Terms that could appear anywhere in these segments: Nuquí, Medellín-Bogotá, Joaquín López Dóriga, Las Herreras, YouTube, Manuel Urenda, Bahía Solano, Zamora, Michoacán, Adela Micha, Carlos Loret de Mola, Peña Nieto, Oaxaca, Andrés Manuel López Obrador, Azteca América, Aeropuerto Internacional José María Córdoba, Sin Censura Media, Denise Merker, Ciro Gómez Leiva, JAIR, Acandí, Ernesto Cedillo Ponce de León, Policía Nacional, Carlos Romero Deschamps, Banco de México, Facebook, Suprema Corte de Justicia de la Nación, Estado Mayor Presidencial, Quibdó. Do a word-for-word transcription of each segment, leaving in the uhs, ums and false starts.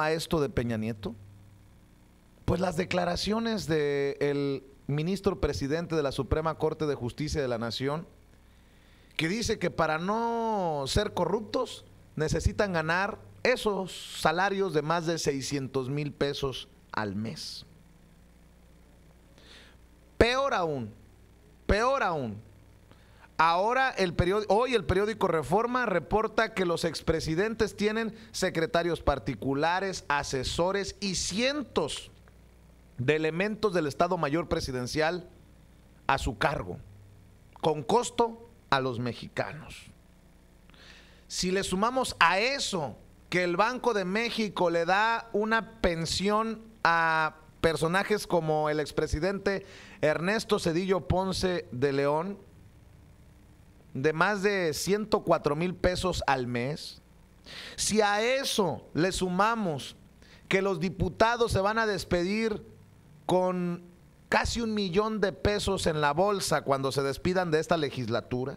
a esto de Peña Nieto? Pues las declaraciones del ministro presidente de la Suprema Corte de Justicia de la Nación, que dice que para no ser corruptos necesitan ganar esos salarios de más de seiscientos mil pesos al mes. Peor aún, peor aún. Ahora, el periódico, hoy el periódico Reforma reporta que los expresidentes tienen secretarios particulares, asesores y cientos de elementos del Estado Mayor Presidencial a su cargo, con costo a los mexicanos. Si le sumamos a eso que el Banco de México le da una pensión a personajes como el expresidente Ernesto Cedillo Ponce de León, de más de ciento cuatro mil pesos al mes, si a eso le sumamos que los diputados se van a despedir con casi un millón de pesos en la bolsa cuando se despidan de esta legislatura,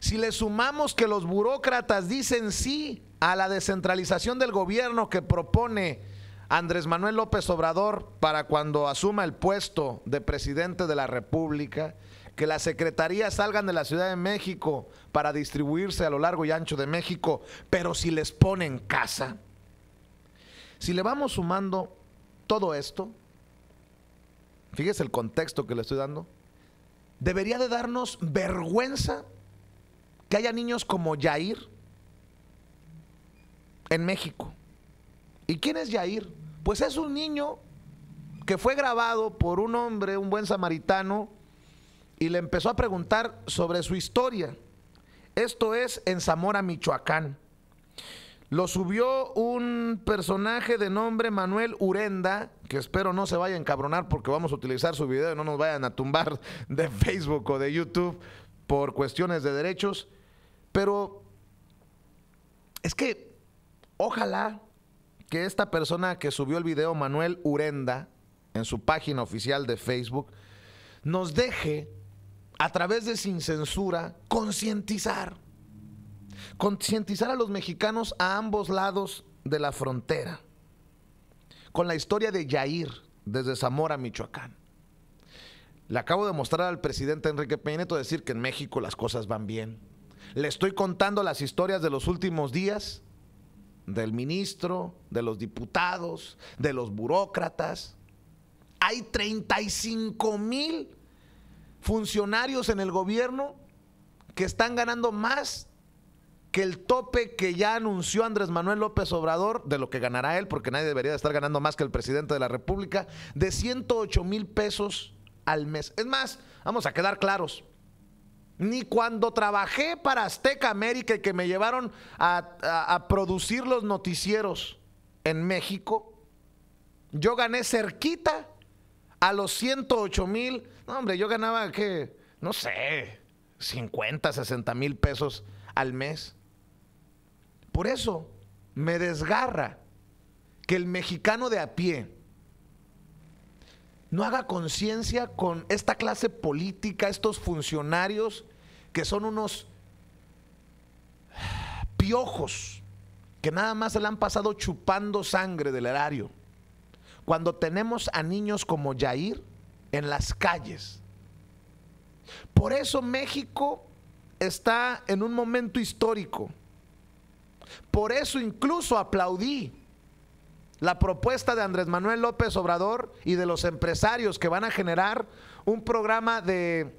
si le sumamos que los burócratas dicen sí a la descentralización del gobierno que propone Andrés Manuel López Obrador para cuando asuma el puesto de presidente de la República, que las secretarías salgan de la Ciudad de México para distribuirse a lo largo y ancho de México, pero si les ponen casa, si le vamos sumando todo esto, fíjese el contexto que le estoy dando, debería de darnos vergüenza que haya niños como Jair en México. ¿Y quién es Jair? Pues es un niño que fue grabado por un hombre, un buen samaritano, y le empezó a preguntar sobre su historia. Esto es en Zamora, Michoacán. Lo subió un personaje de nombre Manuel Urenda, que espero no se vaya a encabronar porque vamos a utilizar su video y no nos vayan a tumbar de Facebook o de YouTube por cuestiones de derechos. Pero es que ojalá que esta persona que subió el video, Manuel Urenda, en su página oficial de Facebook, nos deje, a través de Sin Censura, concientizar. Concientizar a los mexicanos a ambos lados de la frontera, con la historia de Jair, desde Zamora, Michoacán. Le acabo de mostrar al presidente Enrique Peña Nieto decir que en México las cosas van bien. Le estoy contando las historias de los últimos días, del ministro, de los diputados, de los burócratas. Hay treinta y cinco mil funcionarios en el gobierno que están ganando más que el tope que ya anunció Andrés Manuel López Obrador, de lo que ganará él, porque nadie debería estar ganando más que el presidente de la República, de ciento ocho mil pesos al mes. Es más, vamos a quedar claros, ni cuando trabajé para Azteca América y que me llevaron a, a, a producir los noticieros en México, yo gané cerquita a los ciento ocho mil. No, hombre, yo ganaba, ¿qué? No sé, cincuenta, sesenta mil pesos al mes. Por eso me desgarra que el mexicano de a pie no haga conciencia con esta clase política, estos funcionarios que son unos piojos que nada más se le han pasado chupando sangre del erario, cuando tenemos a niños como Jair en las calles. Por eso México está en un momento histórico. Por eso incluso aplaudí la propuesta de Andrés Manuel López Obrador y de los empresarios que van a generar un programa de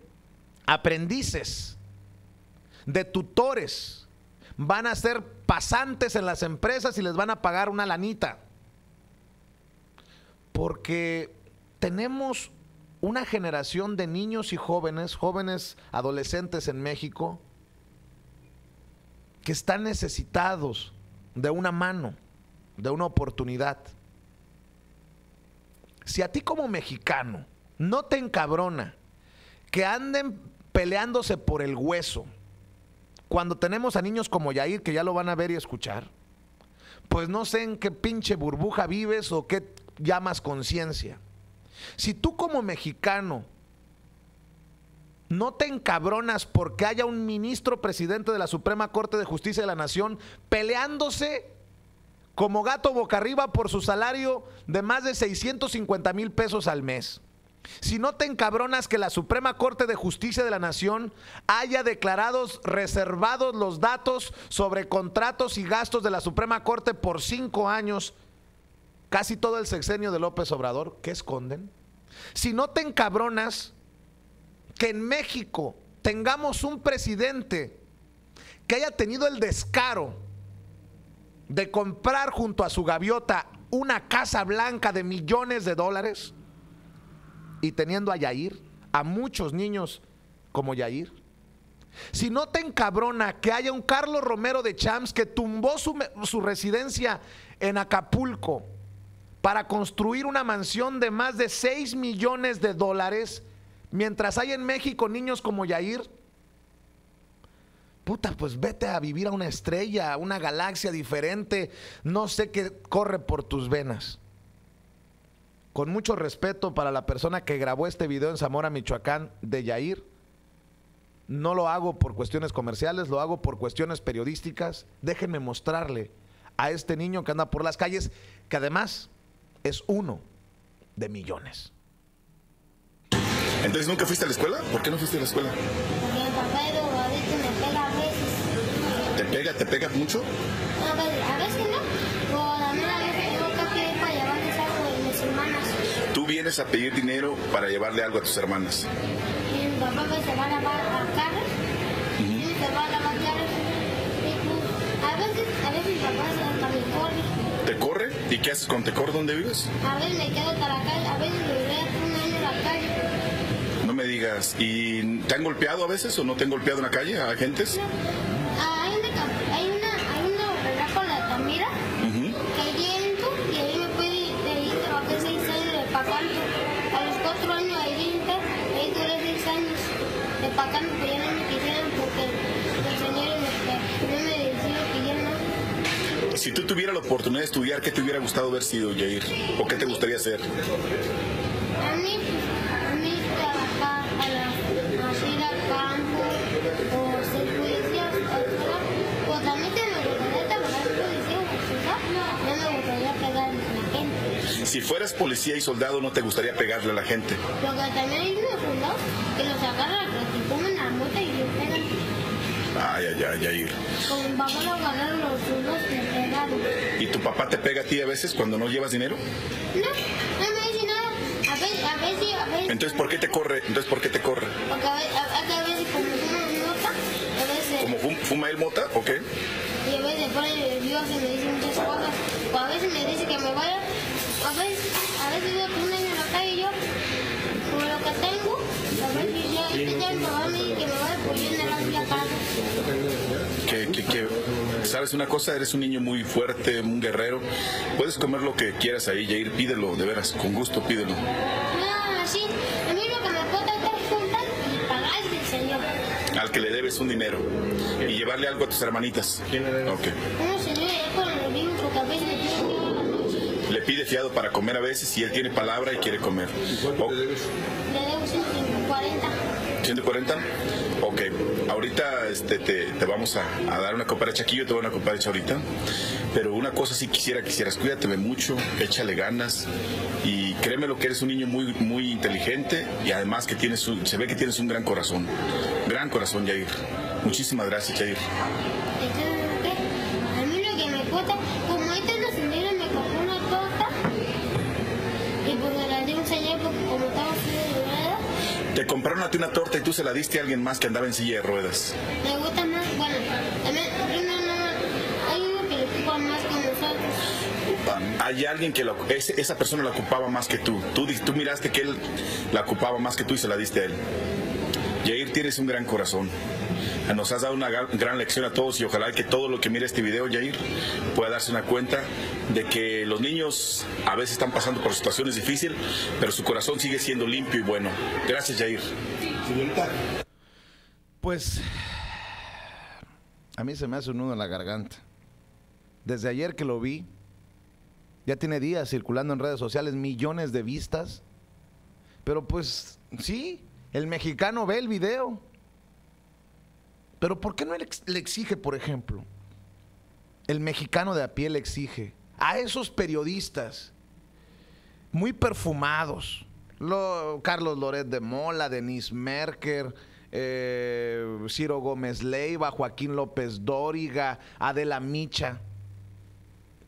aprendices, de tutores. Van a ser pasantes en las empresas y les van a pagar una lanita. Porque tenemos una generación de niños y jóvenes, jóvenes adolescentes en México, que están necesitados de una mano, de una oportunidad. Si a ti como mexicano no te encabrona que anden peleándose por el hueso cuando tenemos a niños como Jair, que ya lo van a ver y escuchar, pues no sé en qué pinche burbuja vives o qué llamas conciencia. Si tú como mexicano no te encabronas porque haya un ministro presidente de la Suprema Corte de Justicia de la Nación peleándose como gato boca arriba por su salario de más de seiscientos cincuenta mil pesos al mes. Si no te encabronas que la Suprema Corte de Justicia de la Nación haya declarado reservados los datos sobre contratos y gastos de la Suprema Corte por cinco años, casi todo el sexenio de López Obrador, ¿qué esconden? Si no te encabronas que en México tengamos un presidente que haya tenido el descaro de comprar junto a su gaviota una Casa Blanca de millones de dólares, y teniendo a Jair, a muchos niños como Jair. Si no te encabrona que haya un Carlos Romero Deschamps que tumbó su, su residencia en Acapulco para construir una mansión de más de seis millones de dólares, mientras hay en México niños como Jair, puta, pues vete a vivir a una estrella, a una galaxia diferente, no sé qué corre por tus venas. Con mucho respeto para la persona que grabó este video en Zamora, Michoacán, de Jair, no lo hago por cuestiones comerciales, lo hago por cuestiones periodísticas. Déjenme mostrarle a este niño que anda por las calles, que además es uno de millones. ¿Entonces nunca fuiste a la escuela? ¿Por qué no fuiste a la escuela? Porque el papá de drogadicto me pega a veces. ¿Te pega? ¿Te pega mucho? A ver, a veces no. Por la mera vez que tengo que pedir para llevarles algo de mis hermanas. ¿Tú vienes a pedir dinero para llevarle algo a tus hermanas? Y mi papá me se va a lavar a carros. Uh -huh. Y se va a lavar carros. A veces, a veces mi papá se me corre. ¿Te corre? ¿Y qué haces con te corre? ¿Dónde vives? A veces le quedo hasta la calle, a veces le veo un año en la calle. Me digas, ¿y te han golpeado a veces o no te han golpeado en la calle a agentes? No, hay una, hay una, hay una con la Tamira, uh-huh, que llego y ahí me puede trabajar seis años de pagando. A los cuatro años ahí entra, ahí duré seis años de pagando, pero ya no me quisieron porque los señores me, me decían que ya no. Si tú tuvieras la oportunidad de estudiar, ¿qué te hubiera gustado haber sido, Jair? ¿O qué te gustaría hacer? A mí, a mí si fueras policía y soldado, ¿no te gustaría pegarle a la gente? Porque también hay unos soldados que los agarran, que toman la mota y los pegan. Ay, ay, ay, Jair. Con mi papá lo agarraron los soldados que pegaron. ¿Y tu papá te pega a ti a veces cuando no llevas dinero? No, no me dice nada. A veces, a veces, a veces. Entonces, ¿por qué te corre? Entonces, ¿por qué te corre? Porque a veces, a veces como fuma mota, a veces... ¿Como fuma, fuma él mota o qué? Y a veces pone nervioso y me dice muchas cosas. O a veces me dice que me vaya... A veces, a veces yo pongo en la calle y yo, por lo que tengo, a veces ya, este ya mi papá me dice que me va a poner en la vida acá. Que, que, que, ¿sabes una cosa? Eres un niño muy fuerte, un guerrero. Puedes comer lo que quieras ahí, Jair, pídelo, de veras, con gusto pídelo. No, sí, a mí lo que me puedo hacer es juntar y pagarle al señor. Al que le debes un dinero. Y llevarle algo a tus hermanitas. ¿Quién le debes? Ok. No, señor, es por el amigo, porque a veces le pido que... Le pide fiado para comer a veces y él tiene palabra y quiere comer. ¿Y cuánto oh. le debes? Le debo ciento cuarenta. ¿ciento cuarenta? Ok. Ahorita este, te, te vamos a, a dar una cooperacha aquí. Yo te voy a dar una cooperacha ahorita. Pero una cosa sí quisiera que hicieras. Cuídateme mucho, échale ganas. Y créeme lo que eres un niño muy, muy inteligente. Y además que tienes un, se ve que tienes un gran corazón. Gran corazón, Jair. Muchísimas gracias, Jair. A mí lo que me cuesta... Te compraron a ti una torta y tú se la diste a alguien más que andaba en silla de ruedas. Me gusta más, bueno, también, primero no, hay uno que lo ocupa más que nosotros. Hay alguien que lo, ese, esa persona la ocupaba más que tú. tú. Tú miraste que él la ocupaba más que tú y se la diste a él. Jair, tienes un gran corazón. Nos has dado una gran lección a todos y ojalá que todo lo que mire este video, Jair, pueda darse una cuenta de que los niños a veces están pasando por situaciones difíciles, pero su corazón sigue siendo limpio y bueno. Gracias, Jair. Señorita. Pues a mí se me hace un nudo en la garganta. Desde ayer que lo vi, ya tiene días circulando en redes sociales, millones de vistas, pero pues sí, el mexicano ve el video. Pero ¿por qué no le exige, por ejemplo? El mexicano de a pie le exige a esos periodistas muy perfumados, lo, Carlos Loret de Mola, Denise Merker, eh, Ciro Gómez Leiva, Joaquín López Dóriga, Adela Micha,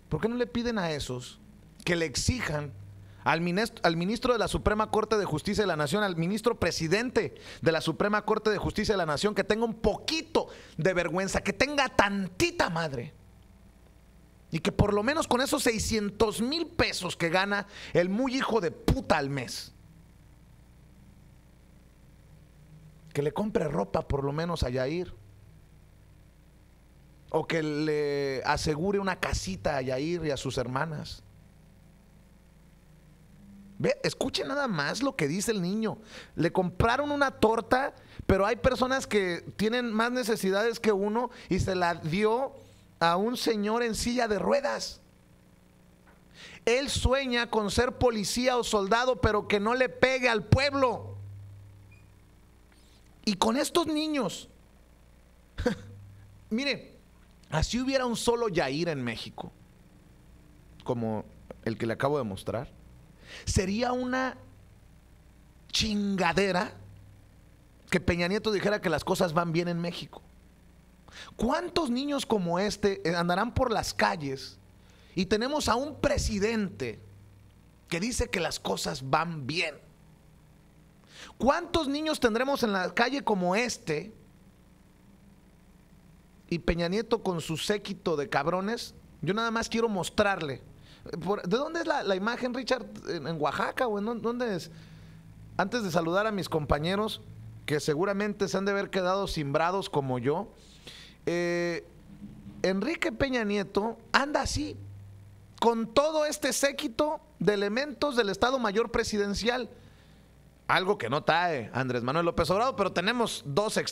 ¿por qué no le piden a esos que le exijan al ministro, al ministro de la Suprema Corte de Justicia de la Nación, al ministro presidente de la Suprema Corte de Justicia de la Nación, que tenga un poquito de vergüenza, que tenga tantita madre? Y que por lo menos con esos seiscientos mil pesos que gana el muy hijo de puta al mes, que le compre ropa por lo menos a Jair, o que le asegure una casita a Jair y a sus hermanas. Ve, escuche nada más lo que dice el niño. Le compraron una torta, pero hay personas que tienen más necesidades que uno y se la dio a un señor en silla de ruedas. Él sueña con ser policía o soldado, pero que no le pegue al pueblo. Y con estos niños, mire, así hubiera un solo Jair en México, como el que le acabo de mostrar, sería una chingadera que Peña Nieto dijera que las cosas van bien en México. ¿Cuántos niños como este andarán por las calles y tenemos a un presidente que dice que las cosas van bien? ¿Cuántos niños tendremos en la calle como este y Peña Nieto con su séquito de cabrones? Yo nada más quiero mostrarle. ¿De dónde es la, la imagen, Richard? ¿En Oaxaca o en dónde es? Antes de saludar a mis compañeros que seguramente se han de haber quedado cimbrados como yo, eh, Enrique Peña Nieto anda así, con todo este séquito de elementos del Estado Mayor Presidencial, algo que no trae Andrés Manuel López Obrador, pero tenemos dos extremos.